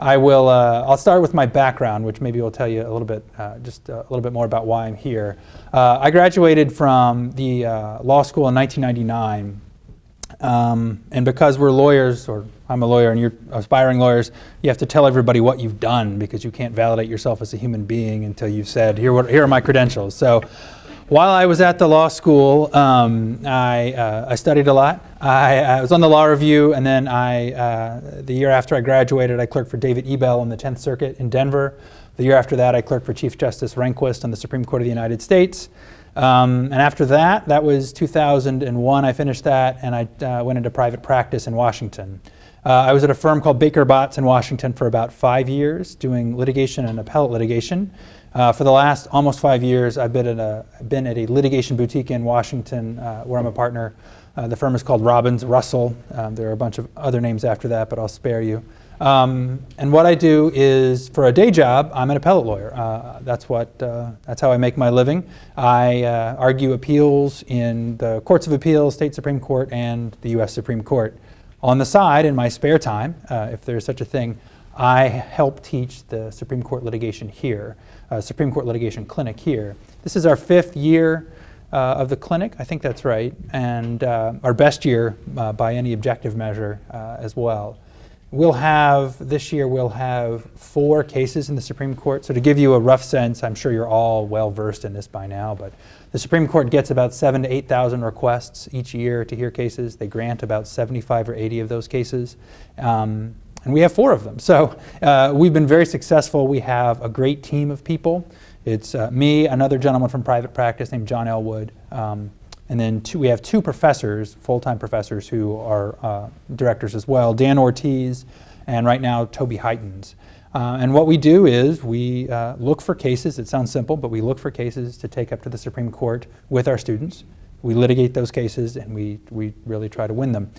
I'll start with my background, which maybe will tell you a little bit, just a little bit more about why I'm here. I graduated from the law school in 1999, and because we're lawyers, or I'm a lawyer and you're aspiring lawyers, you have to tell everybody what you've done because you can't validate yourself as a human being until you've said, here are my credentials. So while I was at the law school, I studied a lot. I was on the law review, and then the year after I graduated, I clerked for David Ebel on the 10th Circuit in Denver. The year after that, I clerked for Chief Justice Rehnquist on the Supreme Court of the United States. And after that, that was 2001, I finished that, and I went into private practice in Washington. I was at a firm called Baker Botts in Washington for about 5 years, doing litigation and appellate litigation. For the last almost 5 years, I've been at a litigation boutique in Washington where I'm a partner. The firm is called Robbins Russell. There are a bunch of other names after that, but I'll spare you. And what I do is, for a day job, I'm an appellate lawyer. That's how I make my living. I argue appeals in the courts of appeals, state Supreme Court, and the U.S. Supreme Court. On the side, in my spare time, if there's such a thing, I help teach the Supreme Court litigation here, Supreme Court Litigation Clinic here. This is our 5th year of the clinic, I think that's right, and our best year by any objective measure as well. This year we'll have 4 cases in the Supreme Court. So to give you a rough sense, I'm sure you're all well versed in this by now, but the Supreme Court gets about 7,000 to 8,000 requests each year to hear cases. They grant about 75 or 80 of those cases. And we have 4 of them. So we've been very successful. We have a great team of people. It's me, another gentleman from private practice named John Elwood, and then we have 2 professors, full-time professors, who are directors as well, Dan Ortiz and right now Toby Heitens. And what we do is we look for cases. It sounds simple, but we look for cases to take up to the Supreme Court with our students. We litigate those cases, and we really try to win them.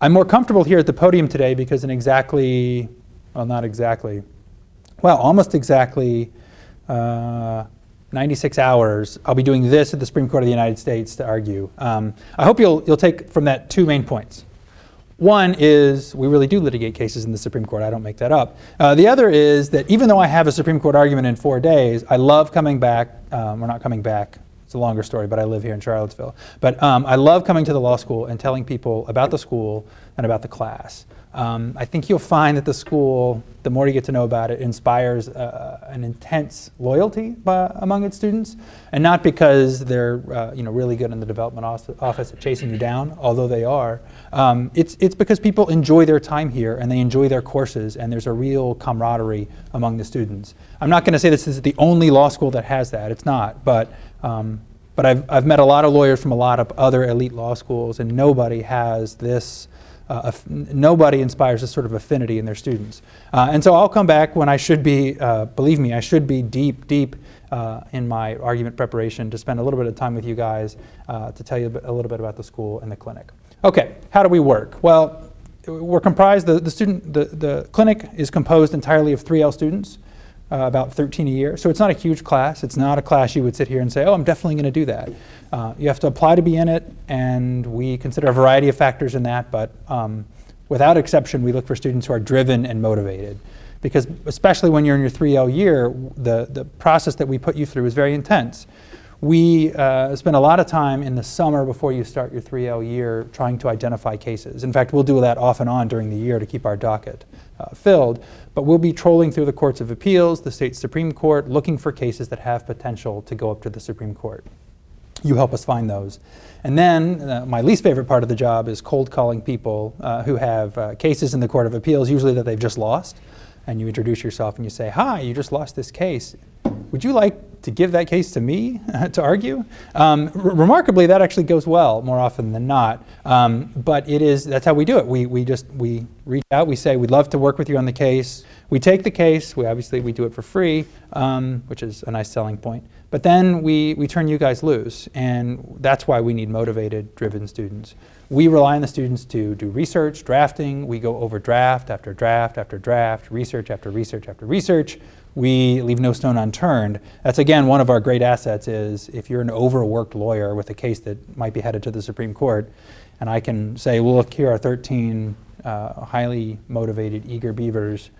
I'm more comfortable here at the podium today because in exactly, well, not exactly, well, almost exactly, 96 hours, I'll be doing this at the Supreme Court of the United States to argue. I hope you'll take from that 2 main points. One is we really do litigate cases in the Supreme Court. I don't make that up. The other is that even though I have a Supreme Court argument in 4 days, I love coming back. We're not coming back. It's a longer story, but I live here in Charlottesville. But I love coming to the law school and telling people about the school and about the class. I think you'll find that the school, the more you get to know about it, inspires an intense loyalty among its students, and not because they're really good in the development office at chasing you down, although they are. It's because people enjoy their time here and they enjoy their courses, and there's a real camaraderie among the students. I'm not going to say this is the only law school that has that. It's not, but I've met a lot of lawyers from a lot of other elite law schools, and nobody has this. Nobody inspires this sort of affinity in their students. And so I'll come back when I should be, believe me, I should be deep in my argument preparation to spend a little bit of time with you guys to tell you a little bit about the school and the clinic. Okay, how do we work? Well, we're comprised, the clinic is composed entirely of 3L students, about 13 a year. So it's not a huge class. It's not a class you would sit here and say, oh, I'm definitely going to do that. You have to apply to be in it, and we consider a variety of factors in that, but without exception, we look for students who are driven and motivated. Because especially when you're in your 3L year, the process that we put you through is very intense. We spend a lot of time in the summer before you start your 3L year trying to identify cases. In fact, we'll do that off and on during the year to keep our docket filled. But we'll be trolling through the courts of appeals, the state Supreme Court, looking for cases that have potential to go up to the Supreme Court. You help us find those. And then my least favorite part of the job is cold calling people who have cases in the court of appeals, usually that they've just lost. And you introduce yourself and you say, hi, you just lost this case. Would you like to give that case to me to argue? Remarkably, that actually goes well more often than not. But that's how we do it. We reach out. We say we'd love to work with you on the case. We take the case. We obviously do it for free, which is a nice selling point. But then we turn you guys loose, and that's why we need motivated, driven students. We rely on the students to do research, drafting. We go over draft after draft after draft, research after research after research. We leave no stone unturned. That's, again, one of our great assets is if you're an overworked lawyer with a case that might be headed to the Supreme Court, and I can say, well, look, here are 13 highly motivated, eager beavers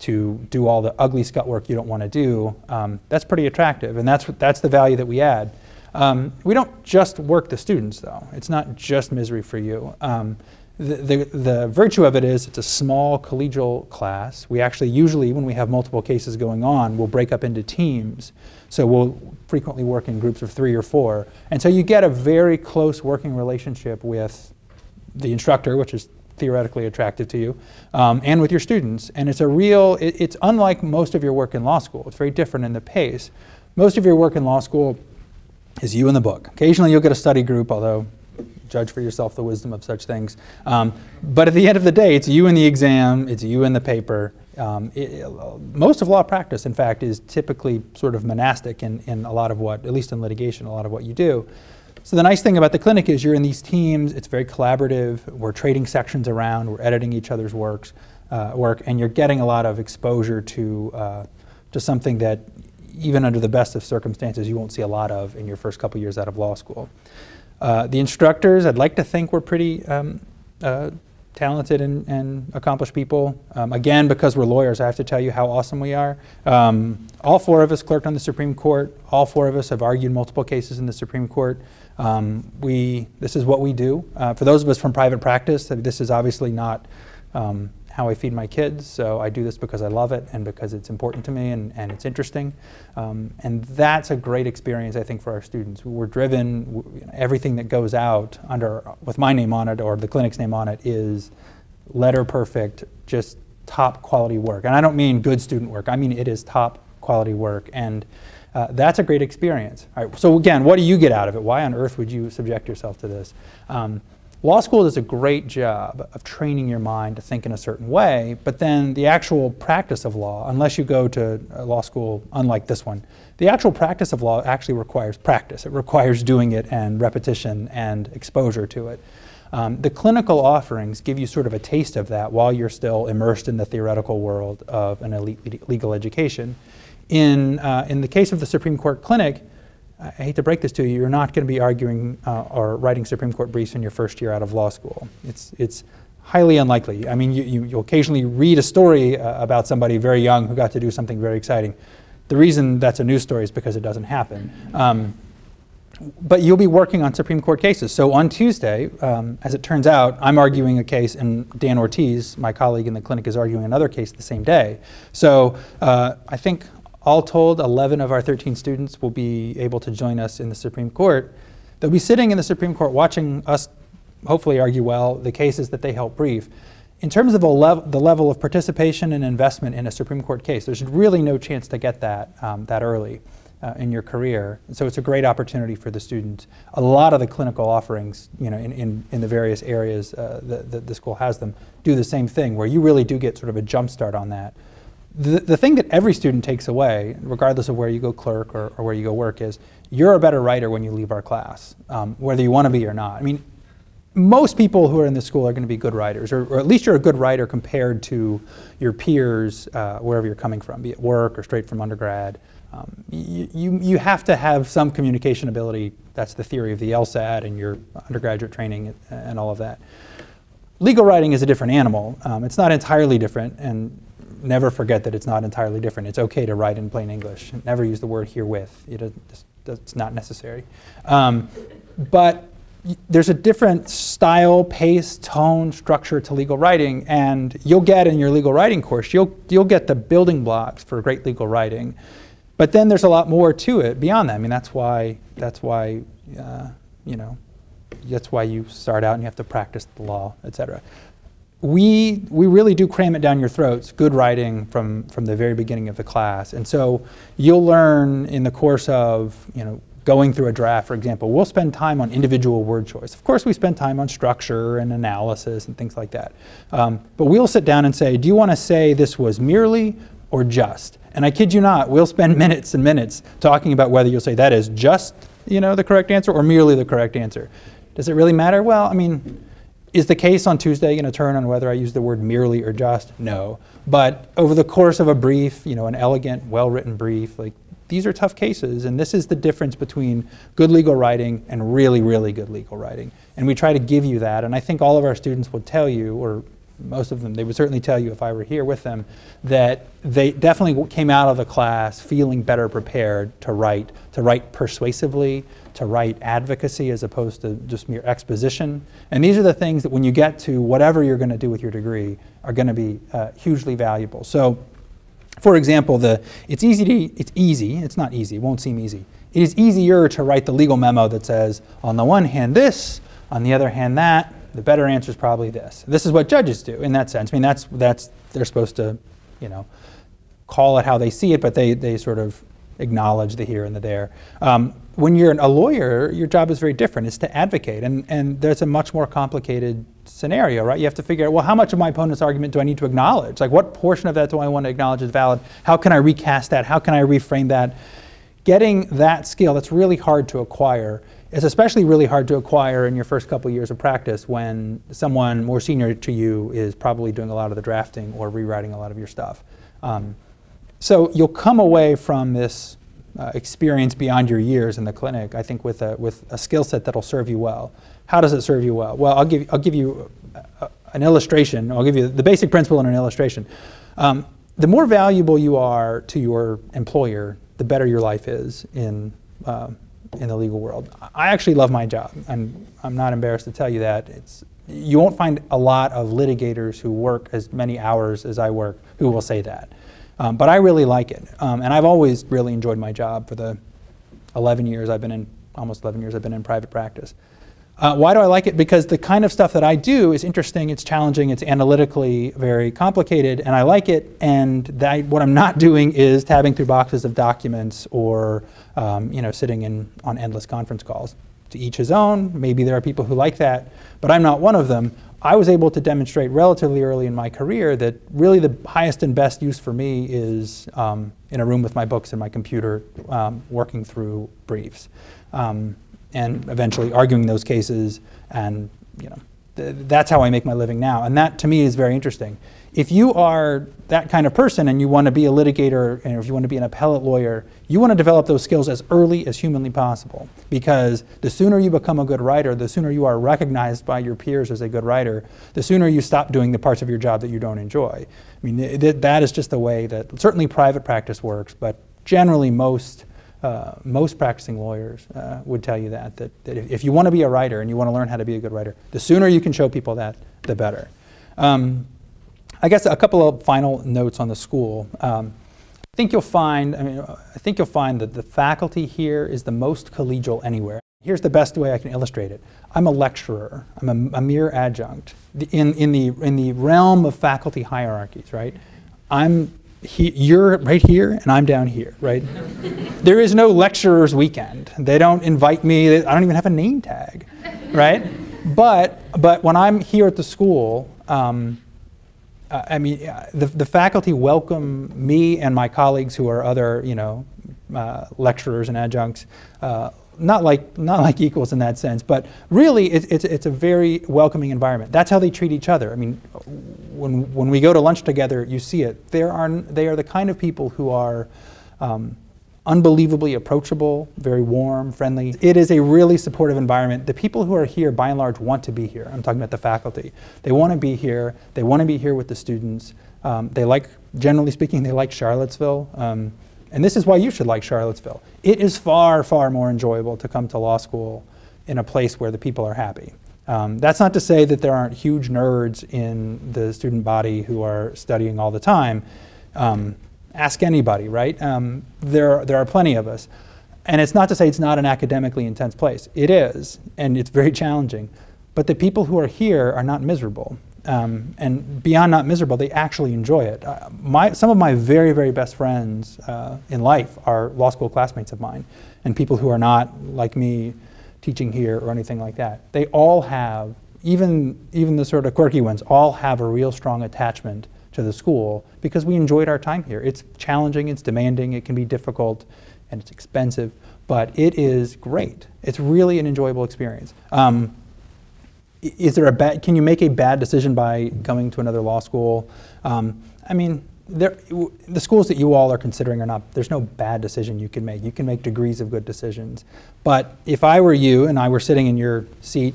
to do all the ugly scut work you don't want to do, that's pretty attractive, and that's the value that we add. We don't just work the students, though. It's not just misery for you. The virtue of it is it's a small collegial class. We actually usually, when we have multiple cases going on, we'll break up into teams. So we'll frequently work in groups of 3 or 4. And so you get a very close working relationship with the instructor, which is theoretically attractive to you, and with your students. And it's a real, it's unlike most of your work in law school. It's very different in the pace. Most of your work in law school is you in the book. Occasionally you'll get a study group, although judge for yourself the wisdom of such things. But at the end of the day, it's you in the exam, it's you in the paper. Most of law practice, in fact, is typically sort of monastic in a lot of what, at least in litigation, a lot of what you do. So the nice thing about the clinic is you're in these teams, it's very collaborative, we're trading sections around, we're editing each other's work, and you're getting a lot of exposure to something that even under the best of circumstances you won't see a lot of in your first couple years out of law school. The instructors, I'd like to think, were pretty talented and accomplished people. Again, because we're lawyers, I have to tell you how awesome we are. All 4 of us clerked on the Supreme Court. All 4 of us have argued multiple cases in the Supreme Court. This is what we do. For those of us from private practice, this is obviously not how I feed my kids, so I do this because I love it and because it's important to me and it's interesting. And that's a great experience, I think, for our students. We're driven, everything that goes out with my name on it or the clinic's name on it is letter perfect, just top quality work. And I don't mean good student work, I mean it is top quality work. And that's a great experience. All right, so again, what do you get out of it? Why on earth would you subject yourself to this? Law school does a great job of training your mind to think in a certain way, but then the actual practice of law, unless you go to a law school unlike this one, the actual practice of law actually requires practice. It requires doing it and repetition and exposure to it. The clinical offerings give you sort of a taste of that while you're still immersed in the theoretical world of an elite legal education. In the case of the Supreme Court Clinic, I hate to break this to you, you're not going to be arguing or writing Supreme Court briefs in your first year out of law school. It's highly unlikely. I mean, you'll occasionally read a story about somebody very young who got to do something very exciting. The reason that's a news story is because it doesn't happen. But you'll be working on Supreme Court cases. So on Tuesday, as it turns out, I'm arguing a case and Dan Ortiz, my colleague in the clinic, is arguing another case the same day. So I think all told, 11 of our 13 students will be able to join us in the Supreme Court. They'll be sitting in the Supreme Court watching us hopefully argue well the cases that they help brief. In terms of the level of participation and investment in a Supreme Court case, there's really no chance to get that that early in your career. And so it's a great opportunity for the students. A lot of the clinical offerings, you know, in the various areas that the school has them, do the same thing, where you really do get sort of a jump start on that. The thing that every student takes away, regardless of where you go clerk or where you go work, is you're a better writer when you leave our class, whether you want to be or not. I mean, most people who are in this school are going to be good writers, or at least you're a good writer compared to your peers wherever you're coming from, be it work or straight from undergrad. You have to have some communication ability. That's the theory of the LSAT and your undergraduate training and all of that. Legal writing is a different animal. It's not entirely different, and never forget that it's not entirely different. It's okay to write in plain English. Never use the word herewith. It's not necessary. But there's a different style, pace, tone, structure to legal writing, and you'll get in your legal writing course, you'll get the building blocks for great legal writing. But then there's a lot more to it beyond that. I mean, that's why you start out and you have to practice the law, etc. We really do cram it down your throats, good writing from the very beginning of the class. And so you'll learn in the course of, you know, going through a draft, for example, we'll spend time on individual word choice. Of course, we spend time on structure and analysis and things like that. But we'll sit down and say, do you want to say this was merely or just? And I kid you not, we'll spend minutes and minutes talking about whether you'll say that is just, you know, the correct answer or merely the correct answer. Does it really matter? Well, I mean, is the case on Tuesday going to turn on whether I use the word merely or just? No. But over the course of a brief, you know, an elegant, well-written brief, like, these are tough cases, and this is the difference between good legal writing and really, really good legal writing. And we try to give you that, and I think all of our students will tell you, or most of them, they would certainly tell you if I were here with them, that they definitely came out of the class feeling better prepared to write persuasively, to write advocacy as opposed to just mere exposition. And these are the things that when you get to whatever you're going to do with your degree are going to be hugely valuable. So, for example, it's not easy, it won't seem easy. It is easier to write the legal memo that says, on the one hand this, on the other hand that, the better answer is probably this. This is what judges do in that sense. I mean, they're supposed to, you know, call it how they see it, but they sort of acknowledge the here and the there. When you're a lawyer, your job is very different. It's to advocate, and there's a much more complicated scenario, right? You have to figure out, well, how much of my opponent's argument do I need to acknowledge? Like, what portion of that do I want to acknowledge is valid? How can I recast that? How can I reframe that? Getting that skill, that's really hard to acquire. It's especially really hard to acquire in your first couple years of practice when someone more senior to you is probably doing a lot of the drafting or rewriting a lot of your stuff. So you'll come away from this experience beyond your years in the clinic, I think, with a skill set that'll serve you well. How does it serve you well? Well, I'll give you an illustration. I'll give you the basic principle in an illustration. The more valuable you are to your employer, the better your life is in the legal world. I actually love my job, and I'm not embarrassed to tell you that. You won't find a lot of litigators who work as many hours as I work who will say that. But I really like it, and I've always really enjoyed my job for the 11 years I've been in, almost 11 years I've been in private practice. Why do I like it? Because the kind of stuff that I do is interesting, it's challenging, it's analytically very complicated, and I like it, and what I'm not doing is tabbing through boxes of documents or you know, sitting in on endless conference calls. To each his own, maybe there are people who like that, but I'm not one of them. I was able to demonstrate relatively early in my career that really the highest and best use for me is in a room with my books and my computer working through briefs. And eventually arguing those cases, and you know, that's how I make my living now. And that to me is very interesting. If you are that kind of person and you want to be a litigator, and if you want to be an appellate lawyer, you want to develop those skills as early as humanly possible, because the sooner you become a good writer, the sooner you are recognized by your peers as a good writer, the sooner you stop doing the parts of your job that you don't enjoy. I mean, that is just the way that certainly private practice works, but generally most practicing lawyers would tell you that if you want to be a writer and you want to learn how to be a good writer, the sooner you can show people that, the better. I guess a couple of final notes on the school. I think you'll find that the faculty here is the most collegial anywhere. Here's the best way I can illustrate it. I'm a lecturer. I'm a mere adjunct in the realm of faculty hierarchies, right? You're right here, and I'm down here, right? There is no lecturer's weekend. They don't invite me. I don't even have a name tag, right? But when I'm here at the school, I mean, the faculty welcome me and my colleagues who are other, you know, lecturers and adjuncts, not like equals in that sense, but really it's a very welcoming environment. That's how they treat each other. I mean, when we go to lunch together, you see it. They are the kind of people who are unbelievably approachable, very warm, friendly. It is a really supportive environment. The people who are here, by and large, want to be here. I'm talking about the faculty. They want to be here. They want to be here with the students. Generally speaking, they like Charlottesville. And this is why you should like Charlottesville. It is far, far more enjoyable to come to law school in a place where the people are happy. That's not to say that there aren't huge nerds in the student body who are studying all the time. Ask anybody, right? There are plenty of us. And it's not to say it's not an academically intense place. It is, and it's very challenging. But the people who are here are not miserable. And beyond not miserable, they actually enjoy it. Some of my very, very best friends in life are law school classmates of mine and people who are not, like me, teaching here or anything like that. They all have, even the sort of quirky ones, all have a real strong attachment to the school because we enjoyed our time here. It's challenging, it's demanding, it can be difficult, and it's expensive, but it is great. It's really an enjoyable experience. Can you make a bad decision by coming to another law school? I mean, the schools that you all are considering are not, there's no bad decision you can make. You can make degrees of good decisions. But if I were you and I were sitting in your seat,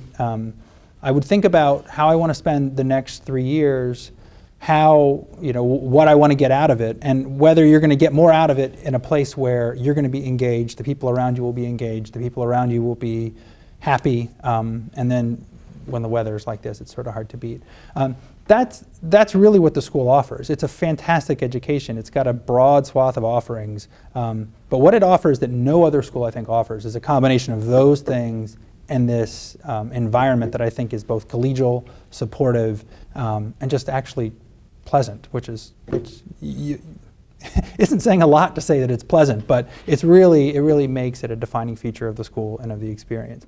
I would think about how I want to spend the next 3 years, how, you know, what I want to get out of it, and whether you're going to get more out of it in a place where you're going to be engaged, the people around you will be engaged, the people around you will be happy, and then when the weather's like this, it's sort of hard to beat. That's really what the school offers. It's a fantastic education. It's got a broad swath of offerings, but what it offers that no other school, I think, offers is a combination of those things and this environment that I think is both collegial, supportive, and just actually pleasant, which isn't saying a lot to say that it's pleasant, but it really makes it a defining feature of the school and of the experience.